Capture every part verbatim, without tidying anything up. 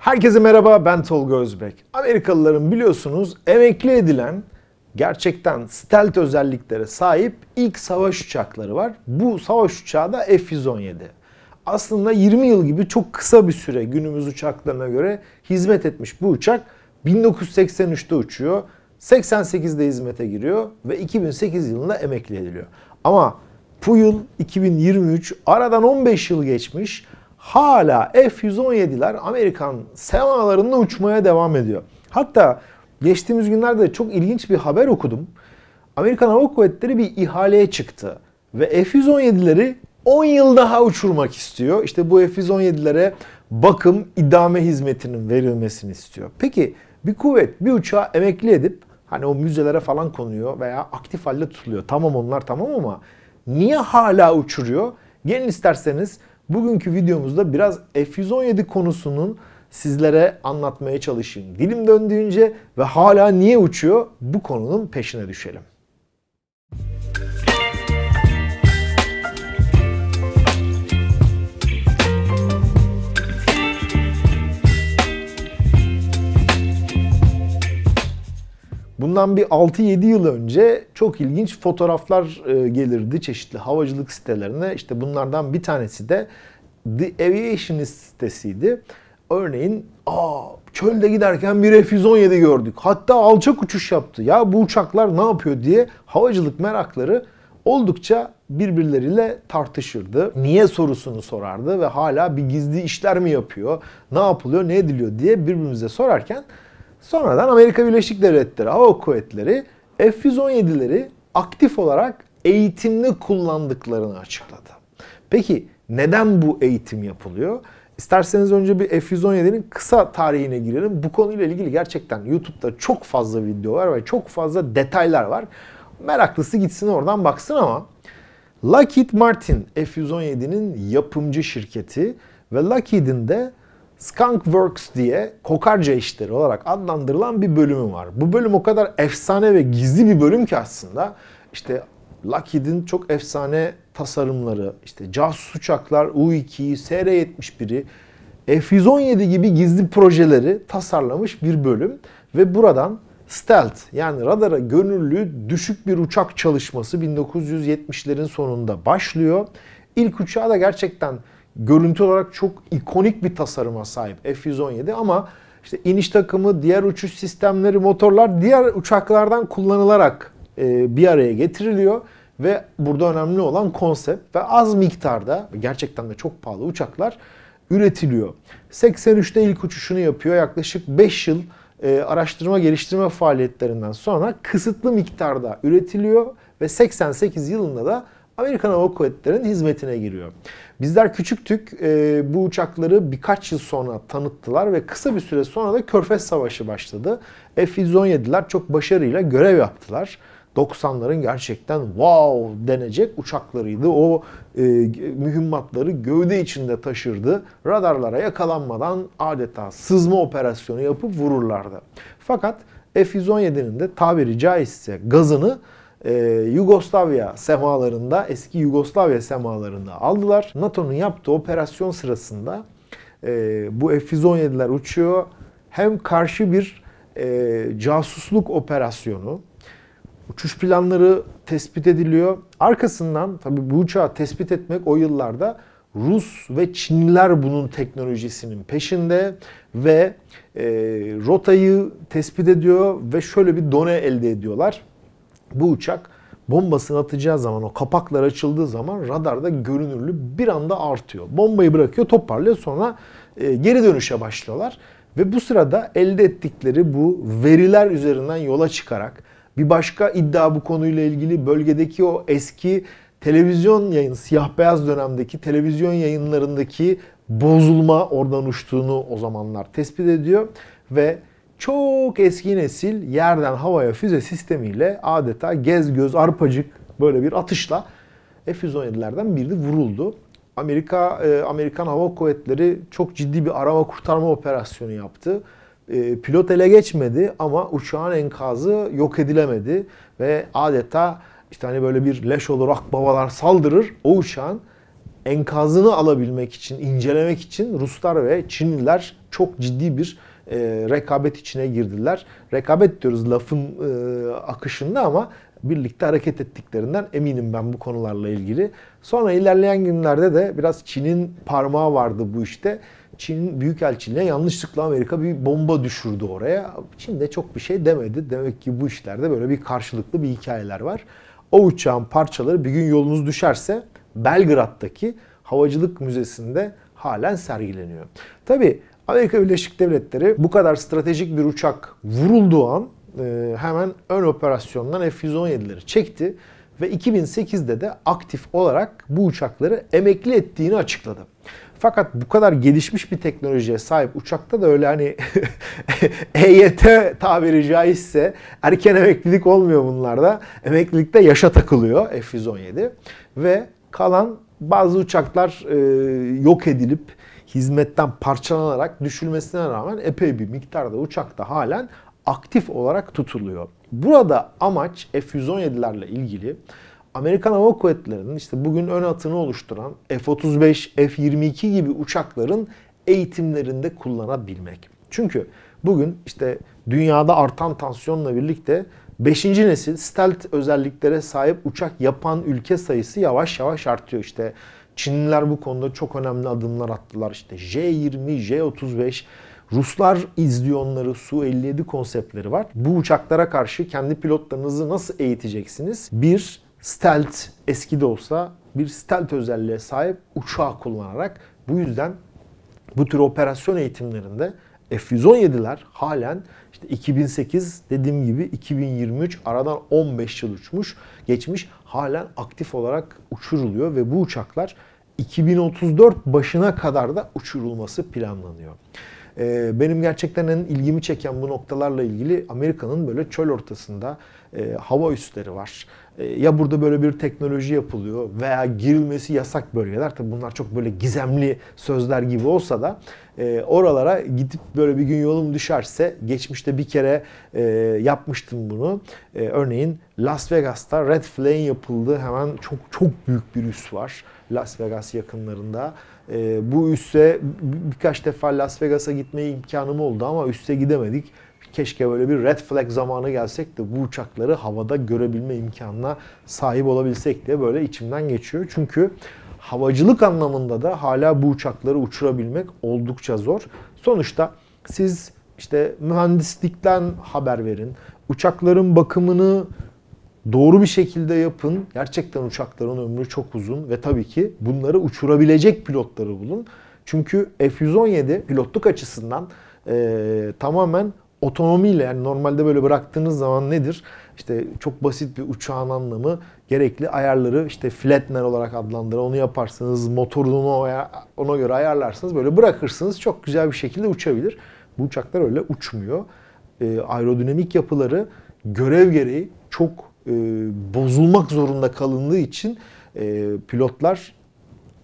Herkese merhaba, ben Tolga Özbek. Amerikalıların biliyorsunuz emekli edilen, gerçekten stealth özelliklere sahip ilk savaş uçakları var. Bu savaş uçağı da F yüz on yedi. Aslında yirmi yıl gibi çok kısa bir süre günümüz uçaklarına göre hizmet etmiş bu uçak. bin dokuz yüz seksen üç'te uçuyor, seksen sekiz'de hizmete giriyor ve iki bin sekiz yılında emekli ediliyor. Ama bu yıl iki bin yirmi üç, aradan on beş yıl geçmiş. Hala F yüz on yedi'ler Amerikan semalarında uçmaya devam ediyor. Hatta geçtiğimiz günlerde çok ilginç bir haber okudum. Amerikan Hava Kuvvetleri bir ihaleye çıktı ve F yüz on yedi'leri on yıl daha uçurmak istiyor. İşte bu F yüz on yedi'lere bakım, idame hizmetinin verilmesini istiyor. Peki bir kuvvet bir uçağı emekli edip, hani o müzelere falan konuyor veya aktif halde tutuluyor. Tamam, onlar tamam ama niye hala uçuruyor? Gelin isterseniz bugünkü videomuzda biraz F yüz on yedi konusunun sizlere anlatmaya çalışayım. Dilim döndüğünce ve hala niye uçuyor, bu konunun peşine düşelim. Bundan bir altı yedi yıl önce çok ilginç fotoğraflar gelirdi çeşitli havacılık sitelerine. İşte bunlardan bir tanesi de The Aviationist sitesiydi. Örneğin, aa, çölde giderken bir F yüz on yedi gördük. Hatta alçak uçuş yaptı. Ya bu uçaklar ne yapıyor diye havacılık merakları oldukça birbirleriyle tartışırdı. Niye sorusunu sorardı ve hala bir gizli işler mi yapıyor, ne yapılıyor, ne ediliyor diye birbirimize sorarken sonradan Amerika Birleşik Devletleri Hava Kuvvetleri F yüz on yedi'leri aktif olarak eğitimde kullandıklarını açıkladı. Peki neden bu eğitim yapılıyor? İsterseniz önce bir F yüz on yedi'nin kısa tarihine girelim. Bu konuyla ilgili gerçekten YouTube'da çok fazla video var ve çok fazla detaylar var. Meraklısı gitsin oradan baksın ama Lockheed Martin F yüz on yedi'nin yapımcı şirketi ve Lockheed'in de Skunk Works diye kokarca işleri olarak adlandırılan bir bölümü var. Bu bölüm o kadar efsane ve gizli bir bölüm ki aslında işte Lockheed'in çok efsane tasarımları, işte casus uçaklar, U iki'yi, S R yetmiş bir'i, F yüz on yedi gibi gizli projeleri tasarlamış bir bölüm ve buradan stealth, yani radara görünürlüğü düşük bir uçak çalışması bin dokuz yüz yetmiş'lerin sonunda başlıyor. İlk uçağı da gerçekten görüntü olarak çok ikonik bir tasarıma sahip F yüz on yedi ama işte iniş takımı, diğer uçuş sistemleri, motorlar diğer uçaklardan kullanılarak bir araya getiriliyor ve burada önemli olan konsept ve az miktarda, gerçekten de çok pahalı uçaklar üretiliyor. seksen üç'te ilk uçuşunu yapıyor. Yaklaşık beş yıl araştırma geliştirme faaliyetlerinden sonra kısıtlı miktarda üretiliyor ve seksen sekiz yılında da Amerikan Hava Kuvvetleri'nin hizmetine giriyor. Bizler küçüktük, e, bu uçakları birkaç yıl sonra tanıttılar ve kısa bir süre sonra da Körfez Savaşı başladı. F yüz on yedi'ler çok başarıyla görev yaptılar. doksan'ların gerçekten wow denecek uçaklarıydı. O e, mühimmatları gövde içinde taşırdı. Radarlara yakalanmadan adeta sızma operasyonu yapıp vururlardı. Fakat F yüz on yedi'nin de tabiri caizse gazını Ee, Yugoslavya semalarında, eski Yugoslavya semalarında aldılar. NATO'nun yaptığı operasyon sırasında e, bu F yüz on yedi'ler uçuyor. Hem karşı bir e, casusluk operasyonu, uçuş planları tespit ediliyor. Arkasından tabii bu uçağı tespit etmek o yıllarda Rus ve Çinliler bunun teknolojisinin peşinde ve e, rotayı tespit ediyor ve şöyle bir done elde ediyorlar. Bu uçak bombasını atacağı zaman, o kapaklar açıldığı zaman radarda görünürlüğü bir anda artıyor. Bombayı bırakıyor, toparlıyor, sonra e, geri dönüşe başlıyorlar. Ve bu sırada elde ettikleri bu veriler üzerinden yola çıkarak bir başka iddia bu konuyla ilgili bölgedeki o eski televizyon yayın, siyah beyaz dönemdeki televizyon yayınlarındaki bozulma oradan uçtuğunu o zamanlar tespit ediyor ve çok eski nesil yerden havaya füze sistemiyle adeta gez göz arpacık böyle bir atışla F yüz on yedi'lerden biri vuruldu. Amerika e, Amerikan Hava Kuvvetleri çok ciddi bir arama kurtarma operasyonu yaptı. E, pilot ele geçmedi ama uçağın enkazı yok edilemedi ve adeta işte hani böyle bir leş olur akbabalar saldırır, o uçağın enkazını alabilmek için, incelemek için Ruslar ve Çinliler çok ciddi bir e, rekabet içine girdiler. Rekabet diyoruz lafın e, akışında ama birlikte hareket ettiklerinden eminim ben bu konularla ilgili. Sonra ilerleyen günlerde de biraz Çin'in parmağı vardı bu işte. Çin'in büyükelçiliğine yanlışlıkla Amerika bir bomba düşürdü oraya. Çin de çok bir şey demedi. Demek ki bu işlerde böyle bir karşılıklı bir hikayeler var. O uçağın parçaları bir gün yolunuz düşerse Belgrad'daki Havacılık Müzesi'nde halen sergileniyor. Tabii Amerika Birleşik Devletleri bu kadar stratejik bir uçak vurulduğu an hemen ön operasyondan F yüz on yedileri çekti ve iki bin sekizde de aktif olarak bu uçakları emekli ettiğini açıkladı. Fakat bu kadar gelişmiş bir teknolojiye sahip uçakta da öyle hani E Y T tabiri caizse erken emeklilik olmuyor bunlarda. Emeklilikte yaşa takılıyor F yüz on yedi ve kalan bazı uçaklar e, yok edilip hizmetten parçalanarak düşülmesine rağmen epey bir miktarda uçakta halen aktif olarak tutuluyor. Burada amaç F yüz on yedilerle ilgili Amerikan Hava Kuvvetleri'nin işte bugün ön hatını oluşturan F otuz beş, F yirmi iki gibi uçakların eğitimlerinde kullanabilmek. Çünkü bugün işte dünyada artan tansiyonla birlikte beşinci nesil stealth özelliklere sahip uçak yapan ülke sayısı yavaş yavaş artıyor. İşte Çinliler bu konuda çok önemli adımlar attılar. İşte J yirmi, J otuz beş... Ruslar izliyor onları, Su elli yedi konseptleri var. Bu uçaklara karşı kendi pilotlarınızı nasıl eğiteceksiniz? Bir stealth, eski de olsa bir stealth özelliğe sahip uçağı kullanarak. Bu yüzden bu tür operasyon eğitimlerinde F yüz on yediler halen işte iki bin sekiz dediğim gibi iki bin yirmi üç aradan on beş yıl uçmuş, geçmiş halen aktif olarak uçuruluyor ve bu uçaklar iki bin otuz dört başına kadar da uçurulması planlanıyor. Benim gerçekten en ilgimi çeken bu noktalarla ilgili Amerika'nın böyle çöl ortasında e, hava üsleri var. E, ya burada böyle bir teknoloji yapılıyor veya girilmesi yasak bölgeler. Tabii bunlar çok böyle gizemli sözler gibi olsa da e, oralara gidip böyle bir gün yolum düşerse geçmişte bir kere e, yapmıştım bunu. E, örneğin Las Vegas'ta Red Flag'in yapıldığı hemen çok çok büyük bir üs var. Las Vegas yakınlarında. E, bu üsse birkaç defa Las Vegas'a gitmeyi imkanım oldu ama üsse gidemedik. Keşke böyle bir red flag zamanı gelsek de bu uçakları havada görebilme imkanına sahip olabilsek diye böyle içimden geçiyor. Çünkü havacılık anlamında da hala bu uçakları uçurabilmek oldukça zor. Sonuçta siz işte mühendislikten haber verin, uçakların bakımını doğru bir şekilde yapın. Gerçekten uçakların ömrü çok uzun ve tabii ki bunları uçurabilecek pilotları bulun. Çünkü F yüz on yedi pilotluk açısından ee, tamamen otonomiyle, yani normalde böyle bıraktığınız zaman nedir? İşte çok basit bir uçağın anlamı, gerekli ayarları işte flatner olarak adlandırır. Onu yaparsınız, motorunu ona göre ayarlarsınız. Böyle bırakırsınız, çok güzel bir şekilde uçabilir. Bu uçaklar öyle uçmuyor. E, aerodinamik yapıları görev gereği çok e, bozulmak zorunda kalındığı için e, pilotlar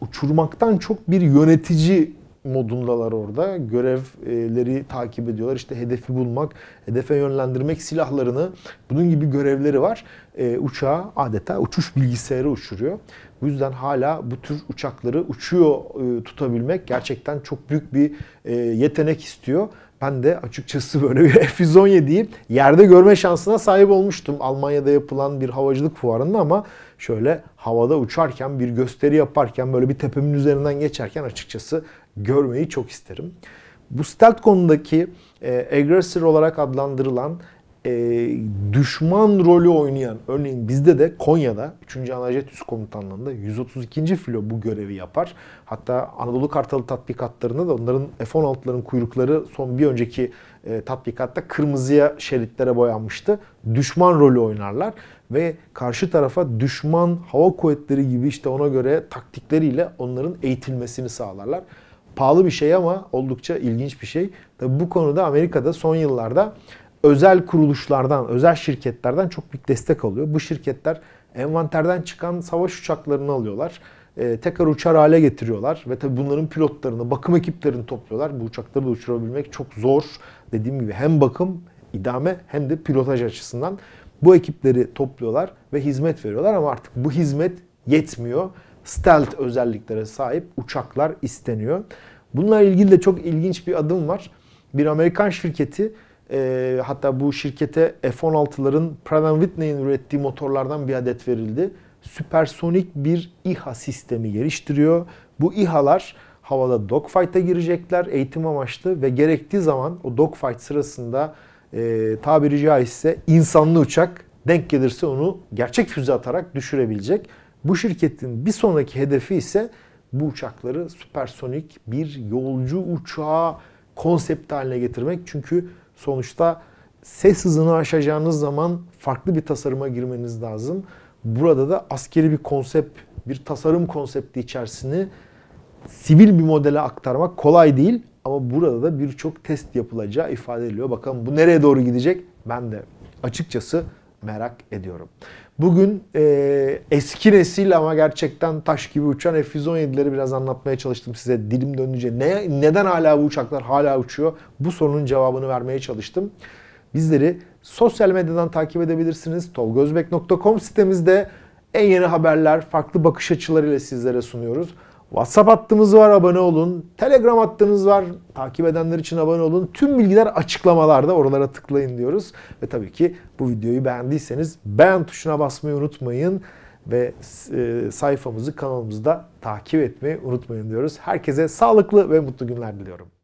uçurmaktan çok bir yönetici modundalar orada. Görevleri takip ediyorlar. İşte hedefi bulmak, hedefe yönlendirmek silahlarını, bunun gibi görevleri var. E, uçağı adeta uçuş bilgisayarı uçuruyor. Bu yüzden hala bu tür uçakları uçuyor e, tutabilmek gerçekten çok büyük bir e, yetenek istiyor. Ben de açıkçası böyle bir F yüz on yediyi yerde görme şansına sahip olmuştum. Almanya'da yapılan bir havacılık fuarında ama şöyle havada uçarken, bir gösteri yaparken, böyle bir tepemin üzerinden geçerken açıkçası görmeyi çok isterim. Bu stealth konudaki e, aggressor olarak adlandırılan e, düşman rolü oynayan, örneğin bizde de Konya'da üçüncü. Anajet Üs Komutanlığı'nda yüz otuz ikinci. Filo bu görevi yapar. Hatta Anadolu Kartalı tatbikatlarında da onların F on altıların kuyrukları son bir önceki e, tatbikatta kırmızıya, şeritlere boyanmıştı. Düşman rolü oynarlar ve karşı tarafa düşman hava kuvvetleri gibi işte ona göre taktikleriyle onların eğitilmesini sağlarlar. Pahalı bir şey ama oldukça ilginç bir şey. Tabii bu konuda Amerika'da son yıllarda özel kuruluşlardan, özel şirketlerden çok büyük destek alıyor. Bu şirketler envanterden çıkan savaş uçaklarını alıyorlar. E, tekrar uçar hale getiriyorlar ve tabii bunların pilotlarını, bakım ekiplerini topluyorlar. Bu uçakları da uçurabilmek çok zor. Dediğim gibi hem bakım, idame hem de pilotaj açısından bu ekipleri topluyorlar ve hizmet veriyorlar ama artık bu hizmet yetmiyor. stealth özelliklere sahip uçaklar isteniyor. Bununla ilgili de çok ilginç bir adım var. Bir Amerikan şirketi, e, hatta bu şirkete F on altıların Pratt and Whitney'in ürettiği motorlardan bir adet verildi. Süpersonik bir İHA sistemi geliştiriyor. Bu İHA'lar havada dogfight'a girecekler eğitim amaçlı ve gerektiği zaman o dogfight sırasında e, tabiri caizse insanlı uçak denk gelirse onu gerçek füze atarak düşürebilecek. Bu şirketin bir sonraki hedefi ise bu uçakları süpersonik bir yolcu uçağı konsept haline getirmek. Çünkü sonuçta ses hızını aşacağınız zaman farklı bir tasarıma girmeniz lazım. Burada da askeri bir konsept, bir tasarım konsepti içerisini sivil bir modele aktarmak kolay değil. Ama burada da birçok test yapılacağı ifade ediliyor. Bakalım bu nereye doğru gidecek? Ben de açıkçası merak ediyorum. Bugün e, eski nesil ama gerçekten taş gibi uçan F yüz on yedileri biraz anlatmaya çalıştım size. Dilim dönünce ne, neden hala bu uçaklar hala uçuyor? Bu sorunun cevabını vermeye çalıştım. Bizleri sosyal medyadan takip edebilirsiniz. tolga özbek nokta com sitemizde en yeni haberler, farklı bakış açılarıyla sizlere sunuyoruz. WhatsApp hattımız var, abone olun. Telegram hattımız var, takip edenler için abone olun. Tüm bilgiler açıklamalarda, oralara tıklayın diyoruz. Ve tabii ki bu videoyu beğendiyseniz beğen tuşuna basmayı unutmayın. Ve sayfamızı, kanalımızı da takip etmeyi unutmayın diyoruz. Herkese sağlıklı ve mutlu günler diliyorum.